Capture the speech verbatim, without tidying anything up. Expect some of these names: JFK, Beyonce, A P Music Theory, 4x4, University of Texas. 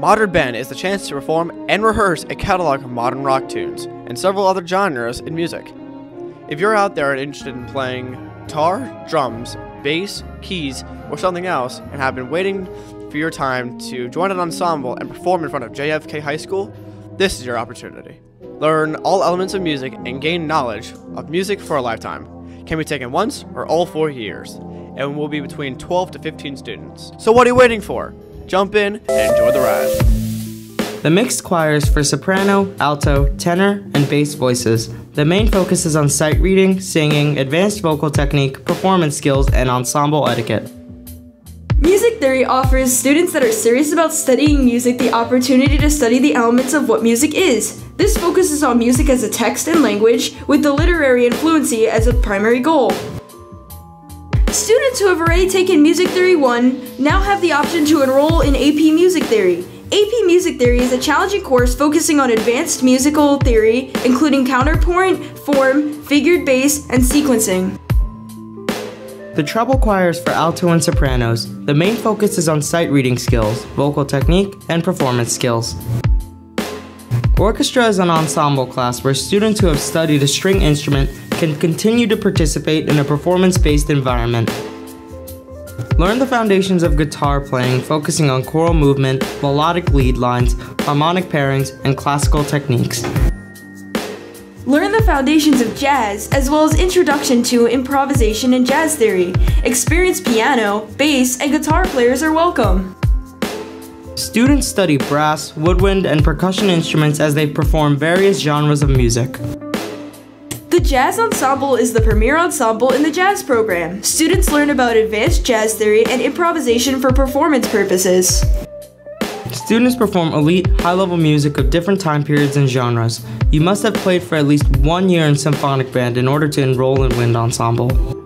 Modern Band is the chance to perform and rehearse a catalog of modern rock tunes, and several other genres in music. If you're out there and interested in playing guitar, drums, bass, keys, or something else, and have been waiting for your time to join an ensemble and perform in front of J F K High School, this is your opportunity. Learn all elements of music and gain knowledge of music for a lifetime. Can be taken once or all four years, and will be between twelve to fifteen students. So what are you waiting for? Jump in and enjoy the ride. The mixed choirs for soprano, alto, tenor, and bass voices. The main focus is on sight reading, singing, advanced vocal technique, performance skills, and ensemble etiquette. Music theory offers students that are serious about studying music the opportunity to study the elements of what music is. This focuses on music as a text and language, with the literary and fluency as a primary goal. Students who have already taken Music Theory one now have the option to enroll in A P Music Theory. A P Music Theory is a challenging course focusing on advanced musical theory, including counterpoint, form, figured bass, and sequencing. The treble choirs for alto and sopranos. The main focus is on sight reading skills, vocal technique, and performance skills. Orchestra is an ensemble class where students who have studied a string instrument can continue to participate in a performance-based environment. Learn the foundations of guitar playing, focusing on choral movement, melodic lead lines, harmonic pairings, and classical techniques. Learn the foundations of jazz, as well as introduction to improvisation and jazz theory. Experienced piano, bass, and guitar players are welcome. Students study brass, woodwind, and percussion instruments as they perform various genres of music. The Jazz Ensemble is the premier ensemble in the jazz program. Students learn about advanced jazz theory and improvisation for performance purposes. Students perform elite, high-level music of different time periods and genres. You must have played for at least one year in symphonic band in order to enroll in wind ensemble.